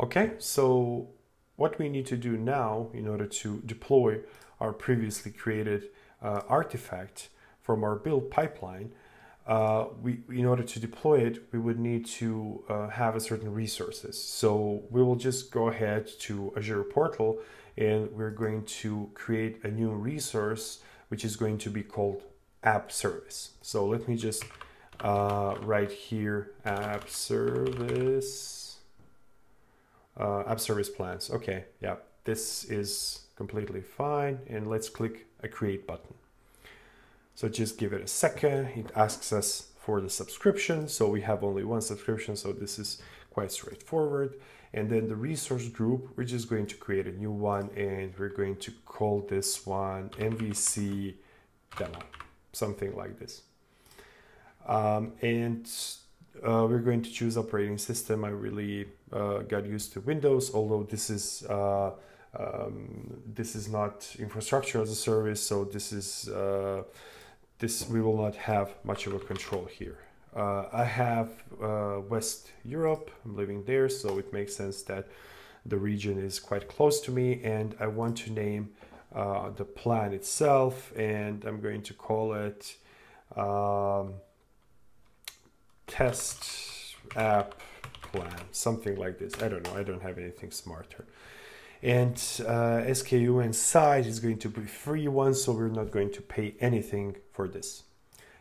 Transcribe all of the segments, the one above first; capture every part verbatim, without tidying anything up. Okay, so what we need to do now in order to deploy our previously created uh, artifact from our build pipeline, uh, we, in order to deploy it, we would need to uh, have a certain resources. So we will just go ahead to Azure Portal and we're going to create a new resource, which is going to be called App Service. So let me just uh, write here App Service, uh, App Service Plans. Okay, yeah, this is completely fine. And let's click a create button. So just give it a second. It asks us for the subscription. So we have only one subscription. So this is quite straightforward. And then the resource group, we're just going to create a new one and we're going to call this one M V C Demo, something like this. Um, and uh, we're going to choose operating system. I really uh, got used to Windows, although this is uh, um, this is not infrastructure as a service, so this is uh, this we will not have much of a control here. Uh, I have uh, West Europe, I'm living there, so it makes sense that the region is quite close to me, and I want to name uh, the plan itself, and I'm going to call it um, test app plan, something like this. I don't know, I don't have anything smarter. And uh, S K U inside is going to be free one, so we're not going to pay anything for this.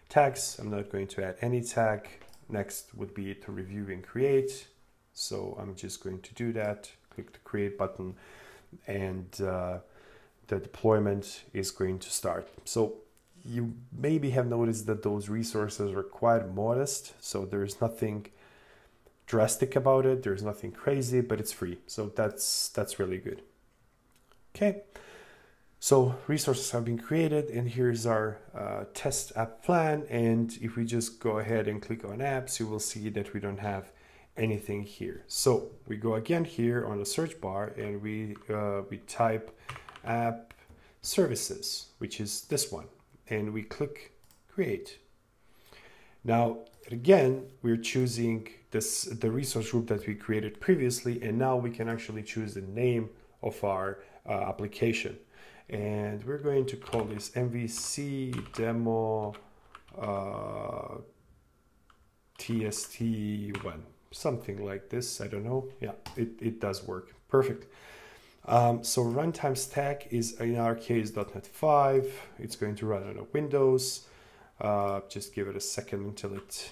Tags, I'm not going to add any tag. Next would be to review and create. So I'm just going to do that. Click the create button and uh, the deployment is going to start. So you maybe have noticed that those resources are quite modest. So there is nothing drastic about it. There's nothing crazy, but it's free. So that's, that's really good. Okay. So resources have been created and here's our uh, test app plan. And if we just go ahead and click on apps, you will see that we don't have anything here. So we go again here on the search bar and we, uh, we type app services, which is this one, and we click create. Now, again, we're choosing this, the resource group that we created previously, and now we can actually choose the name of our uh, application. And we're going to call this M V C Demo uh, T S T one, something like this. I don't know. Yeah, it, it does work. Perfect. Um, so runtime stack is, in our case, dot NET five. It's going to run on a Windows. Uh, just give it a second until it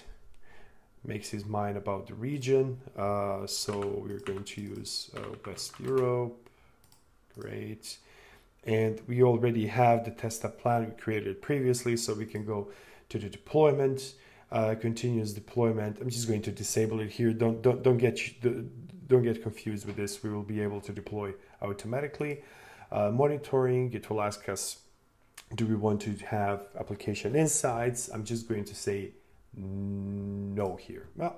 makes his mind about the region. Uh, so we're going to use uh, West Europe. Great. And we already have the test app plan we created previously, so we can go to the deployment, uh, continuous deployment. I'm just going to disable it here. Don't don't don't get don't get confused with this. We will be able to deploy automatically. Uh, monitoring, it will ask us, do we want to have application insights? I'm just going to say no here. Well,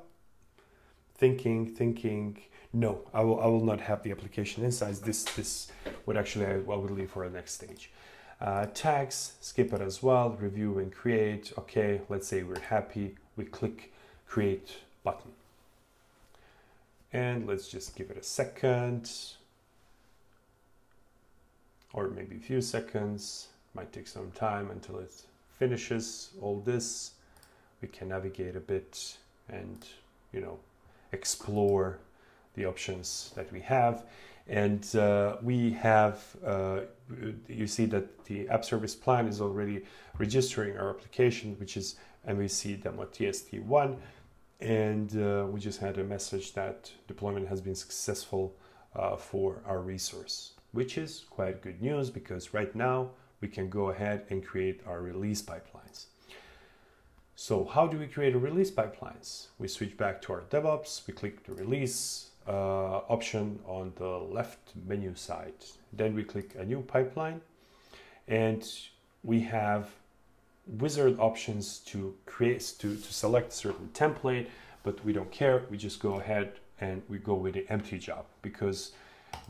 thinking, thinking. No, I will, I will not have the application insights. This this would actually, I would leave for the next stage. Uh, tags, skip it as well, review and create. Okay, let's say we're happy. We click create button. And let's just give it a second. Or maybe a few seconds. Might take some time until it finishes all this. We can navigate a bit and, you know, explore the options that we have, and uh, we have uh, you see that the app service plan is already registering our application, which is M V C Demo T S D one, and uh, we just had a message that deployment has been successful uh, for our resource, which is quite good news, because right now we can go ahead and create our release pipelines. So how do we create a release pipelines? We switch back to our DevOps, we click the release uh, option on the left menu side. Then we click a new pipeline and we have wizard options to create, to, to select certain template, but we don't care. We just go ahead and we go with the empty job because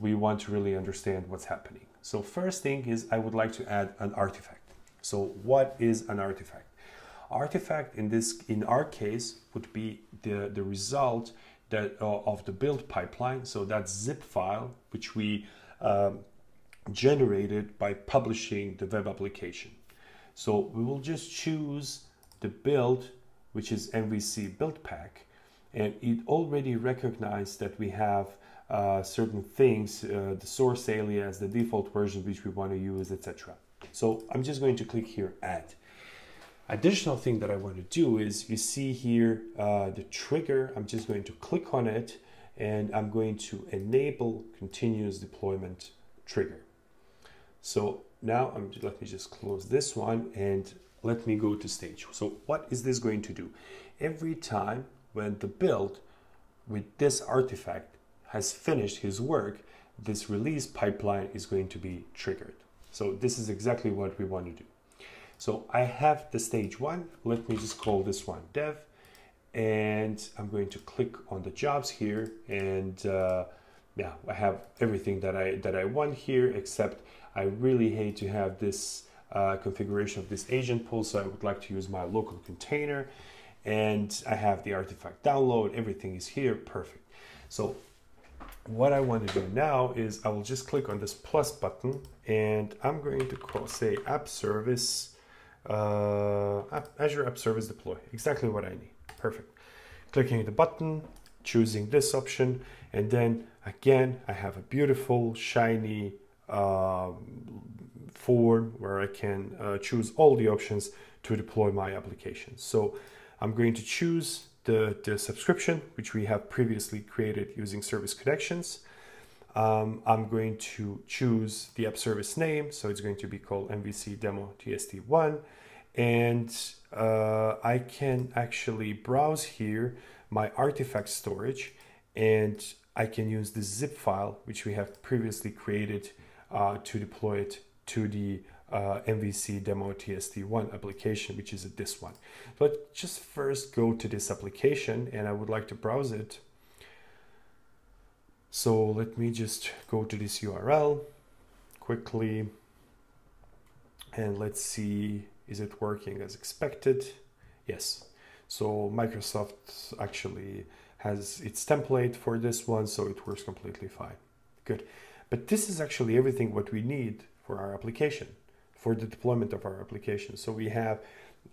we want to really understand what's happening. So first thing is I would like to add an artifact. So what is an artifact? Artifact in this in our case would be the the result that uh, of the build pipeline. So that zip file, which we um, generated by publishing the web application. So we will just choose the build, which is M V C build pack, and it already recognized that we have uh, certain things, uh, the source alias, the default version which we want to use, et cetera. So I'm just going to click here add. Additional thing that I want to do is, you see here uh, the trigger. I'm just going to click on it, and I'm going to enable continuous deployment trigger. So now I'm, let me just close this one and let me go to stage. So what is this going to do? Every time when the build with this artifact has finished his work, this release pipeline is going to be triggered. So this is exactly what we want to do. So I have the stage one. Let me just call this one dev, and I'm going to click on the jobs here, and uh, yeah, I have everything that I that I want here, except I really hate to have this uh, configuration of this agent pool, so I would like to use my local container, and I have the artifact download. Everything is here, perfect. So what I want to do now is I will just click on this plus button, and I'm going to call, say, App Service, uh, App, Azure App Service Deploy. Exactly what I need. Perfect. Clicking the button, choosing this option, and then again, I have a beautiful, shiny um, form where I can uh, choose all the options to deploy my application. So I'm going to choose the, the subscription, which we have previously created using service connections. Um, I'm going to choose the app service name, so it's going to be called M V C Demo T S D one, and uh, I can actually browse here my artifact storage, and I can use the zip file which we have previously created uh, to deploy it to the uh, M V C Demo T S D one application, which is this one. Let's just first go to this application, and I would like to browse it. So let me just go to this U R L quickly, and let's see, is it working as expected? Yes. So Microsoft actually has its template for this one, so it works completely fine. Good. But this is actually everything what we need for our application, for the deployment of our application. So we have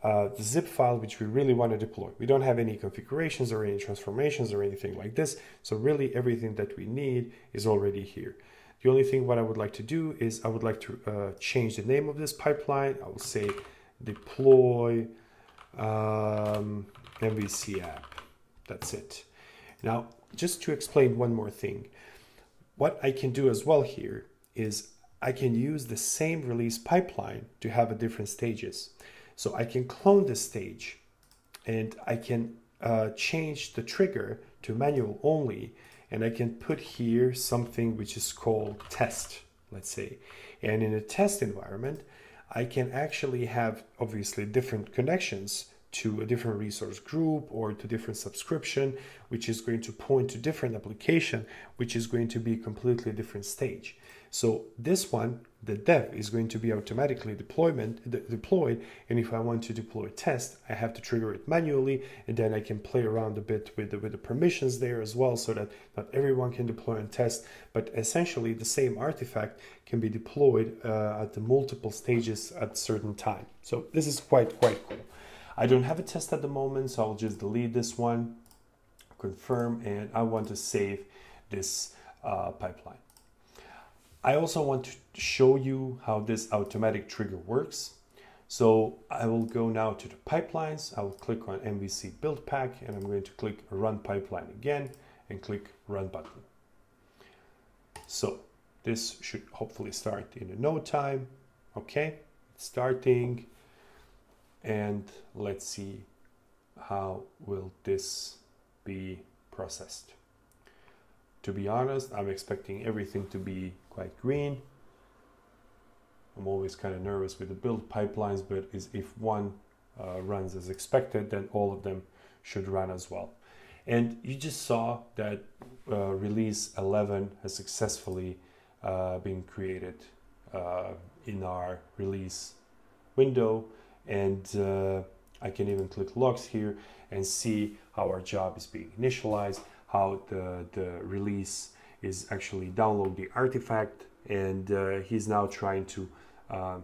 uh, the zip file which we really want to deploy. We don't have any configurations or any transformations or anything like this. So really everything that we need is already here. The only thing what I would like to do is I would like to uh, change the name of this pipeline. I will say deploy um, M V C app. That's it. Now, just to explain one more thing, what I can do as well here is I can use the same release pipeline to have a different stages. So I can clone the stage, and I can uh, change the trigger to manual only, and I can put here something which is called test, let's say. And in a test environment, I can actually have obviously different connections to a different resource group or to different subscription, which is going to point to different application, which is going to be a completely different stage. So this one, the dev, is going to be automatically deployment de deployed. And if I want to deploy test, I have to trigger it manually, and then I can play around a bit with the, with the permissions there as well, so that not everyone can deploy and test, but essentially the same artifact can be deployed uh, at the multiple stages at certain time. So this is quite, quite cool. I don't have a test at the moment, so I'll just delete this one, confirm, and I want to save this uh, pipeline. I also want to show you how this automatic trigger works. So I will go now to the pipelines. I will click on M V C build pack, and I'm going to click run pipeline again and click run button. So this should hopefully start in no time. Okay, starting. And let's see how will this be processed. To be honest, I'm expecting everything to be quite green. I'm always kind of nervous with the build pipelines, but is if one uh, runs as expected, then all of them should run as well. And you just saw that uh, release eleven has successfully uh, been created uh, in our release window. And uh, I can even click logs here and see how our job is being initialized, how the, the release is actually download the artifact, and uh, he's now trying to uh,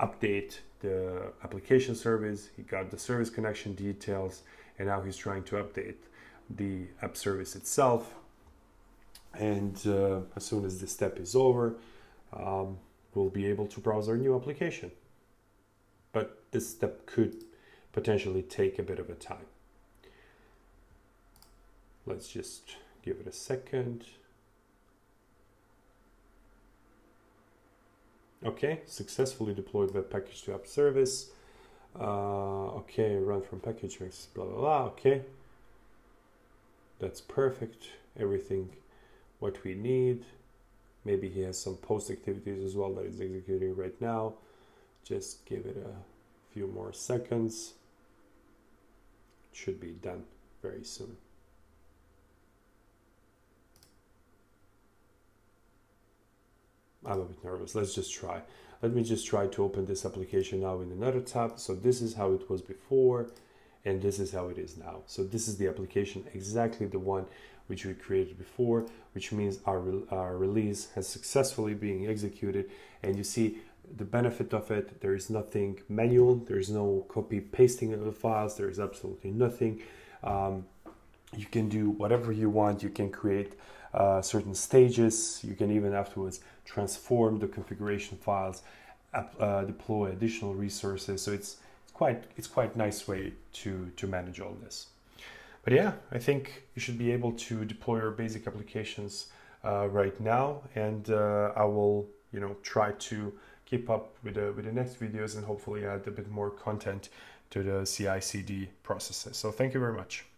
update the application service. He got the service connection details, and now he's trying to update the app service itself. And uh, as soon as this step is over, um, we'll be able to browse our new application. But this step could potentially take a bit of a time. Let's just give it a second. Okay, successfully deployed web package to app service. Uh, okay, run from package, blah, blah, blah, okay. That's perfect, everything what we need. Maybe he has some post activities as well that is executing right now. Just give it a few more seconds. It should be done very soon. I'm a bit nervous. Let's just try. Let me just try to open this application now in another tab. So this is how it was before, and this is how it is now. So this is the application, exactly the one which we created before, which means our, our release has successfully been executed. And you see the benefit of it. There is nothing manual. There is no copy pasting of the files. There is absolutely nothing. Um, you can do whatever you want. You can create Uh, certain stages. You can even afterwards transform the configuration files, uh, deploy additional resources. So it's, it's quite it's quite nice way to to manage all this. But yeah, I think you should be able to deploy your basic applications uh, right now, and uh, I will you know try to keep up with the, with the next videos and hopefully add a bit more content to the C I C D processes. So thank you very much.